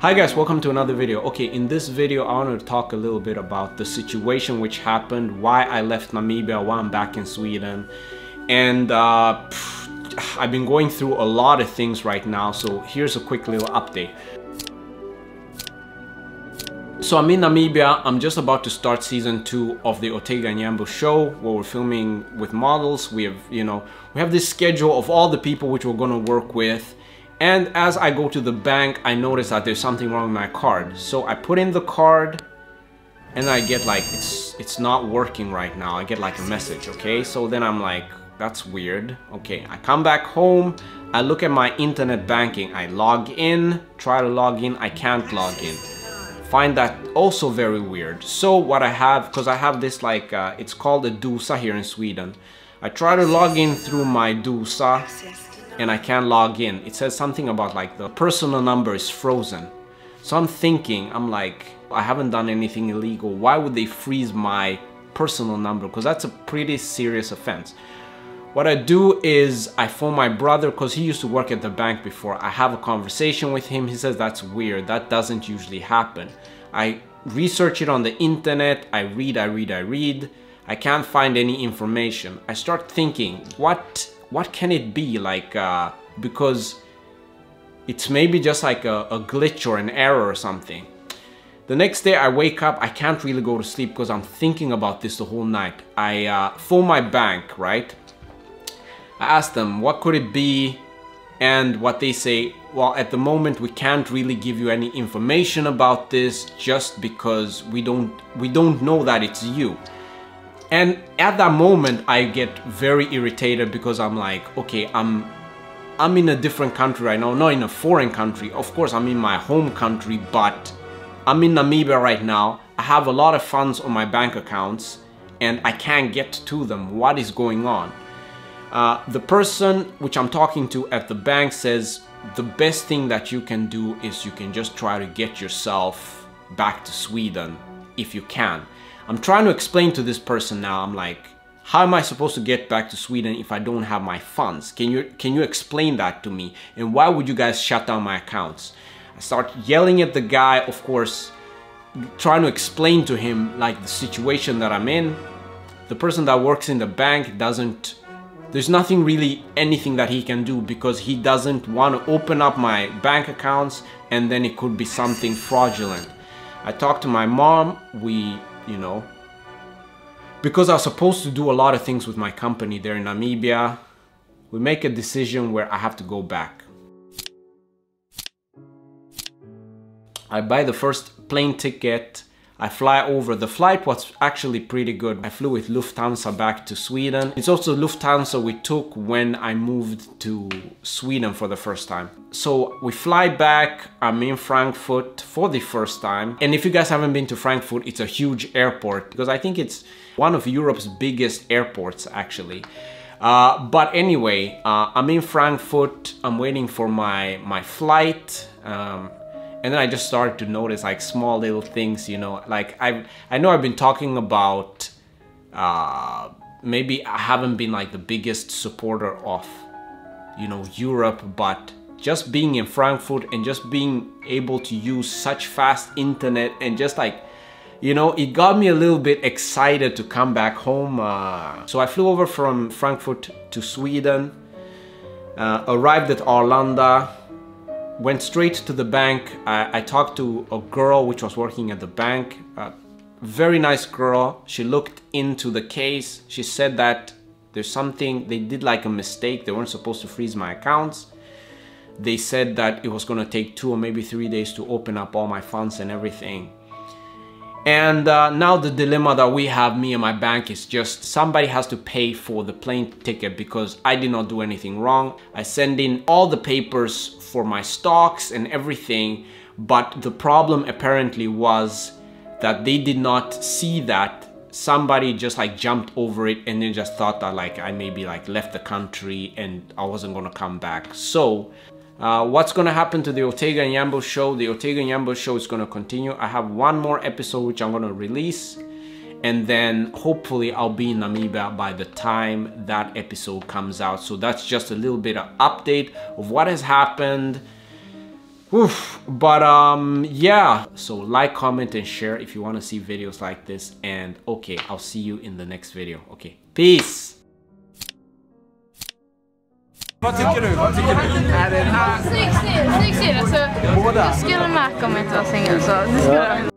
Hi guys, welcome to another video. Okay, in this video I want to talk a little bit about the situation which happened, why I left Namibia, why I'm back in Sweden, and I've been going through a lot of things right now, so here's a quick little update. So I'm in Namibia, I'm just about to start season 2 of the Ortega and Iyambo show, where we're filming with models. We have, you know, we have this schedule of all the people which we're gonna work with. And as I go to the bank, I notice that there's something wrong with my card. So I put in the card and I get like, it's not working right now. I get like a message, okay? So then I'm like, that's weird. Okay, I come back home, I look at my internet banking, I log in, try to log in, I can't log in. Find that also very weird. So what I have, because I have this like, it's called a DUSA here in Sweden. I try to log in through my DUSA. And I can't log in. It says something about like the personal number is frozen. So I'm thinking, I'm like, I haven't done anything illegal. Why would they freeze my personal number? Because that's a pretty serious offense. What I do is I phone my brother, because he used to work at the bank before. I have a conversation with him. He says, that's weird. That doesn't usually happen. I research it on the internet. I read. I can't find any information. I start thinking, what can it be like, because it's maybe just like a glitch or an error or something. The next day I wake up, I can't really go to sleep because I'm thinking about this the whole night. I phone my bank, right? I ask them, what could it be? And what they say, well, at the moment, we can't really give you any information about this just because we don't know that it's you. And at that moment, I get very irritated because I'm like, okay, I'm in a different country right now, not in a foreign country. Of course, I'm in my home country, but I'm in Namibia right now. I have a lot of funds on my bank accounts and I can't get to them. What is going on? The person which I'm talking to at the bank says, the best thing that you can do is you can just try to get yourself back to Sweden if you can. I'm trying to explain to this person now, I'm like, how am I supposed to get back to Sweden if I don't have my funds? Can you explain that to me? And why would you guys shut down my accounts? I start yelling at the guy, of course, trying to explain to him like the situation that I'm in. The person that works in the bank doesn't, there's nothing really anything that he can do because he doesn't want to open up my bank accounts and then it could be something fraudulent. I talked to my mom, you know, because I was supposed to do a lot of things with my company there in Namibia, we make a decision where I have to go back. I buy the first plane ticket, I fly over. The flight was actually pretty good. I flew with Lufthansa back to Sweden. It's also Lufthansa we took when I moved to Sweden for the first time. So we fly back, I'm in Frankfurt for the first time. And if you guys haven't been to Frankfurt, it's a huge airport because I think it's one of Europe's biggest airports actually. But anyway, I'm in Frankfurt, I'm waiting for my flight. And then I just started to notice like small little things, you know, like I know I've been talking about maybe I haven't been like the biggest supporter of, you know, Europe, but just being in Frankfurt and just being able to use such fast internet and just like, you know, it got me a little bit excited to come back home. So I flew over from Frankfurt to Sweden, arrived at Arlanda. Went straight to the bank. I talked to a girl which was working at the bank. Very nice girl. She looked into the case. She said that there's something, they did like a mistake. They weren't supposed to freeze my accounts. They said that it was gonna take 2 or maybe 3 days to open up all my funds and everything. And now the dilemma that we have, me and my bank, is just somebody has to pay for the plane ticket because I did not do anything wrong. I send in all the papers for my stocks and everything, but the problem apparently was that they did not see that. Somebody just like jumped over it and they just thought that like I maybe like left the country and I wasn't gonna come back. So what's going to happen to the Ortega and Iyambo show? The Ortega and Iyambo show is going to continue. I have one more episode which I'm going to release. And then hopefully I'll be in Namibia by the time that episode comes out. So that's just a little bit of update of what has happened. Oof. But yeah, so like, comment and share if you want to see videos like this, and okay, I'll see you in the next video. Okay, peace. Vad tycker du? Vad tycker du? Är det en snygg stil, snygg stil. Alltså, det skulle Mac om inte var singel, så det skulle